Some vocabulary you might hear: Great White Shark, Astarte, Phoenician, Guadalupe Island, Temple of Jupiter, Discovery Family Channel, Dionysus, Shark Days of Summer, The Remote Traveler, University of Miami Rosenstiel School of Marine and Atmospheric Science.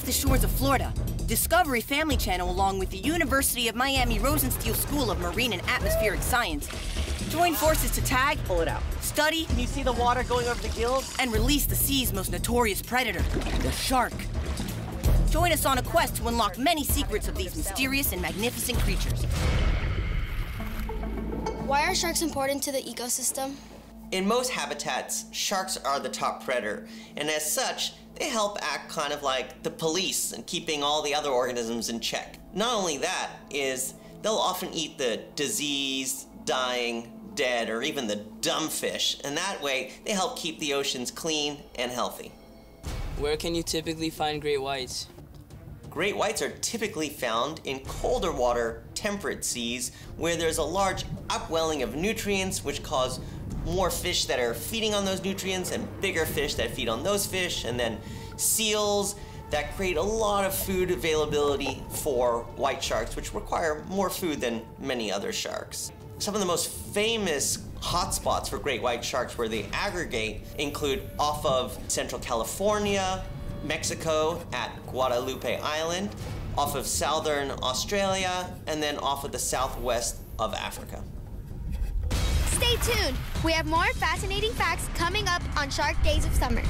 off the shores of Florida, Discovery Family Channel, along with the University of Miami Rosenstiel School of Marine and Atmospheric Science, join forces to tag, pull it out, study, and you see the water going over the gills, and release the sea's most notorious predator, the shark. Join us on a quest to unlock many secrets of these mysterious and magnificent creatures. Why are sharks important to the ecosystem? In most habitats, sharks are the top predator, and as such, they help act kind of like the police in keeping all the other organisms in check. Not only that, is they'll often eat the diseased, dying, dead, or even the dumb fish, and that way they help keep the oceans clean and healthy. Where can you typically find great whites? Great whites are typically found in colder water, temperate seas, where there's a large upwelling of nutrients which cause more fish that are feeding on those nutrients and bigger fish that feed on those fish, and then seals that create a lot of food availability for white sharks, which require more food than many other sharks. Some of the most famous hotspots for great white sharks where they aggregate include off of Central California, Mexico at Guadalupe Island, off of southern Australia, and then off of the southwest of Africa. Stay tuned. We have more fascinating facts coming up on Shark Days of Summer.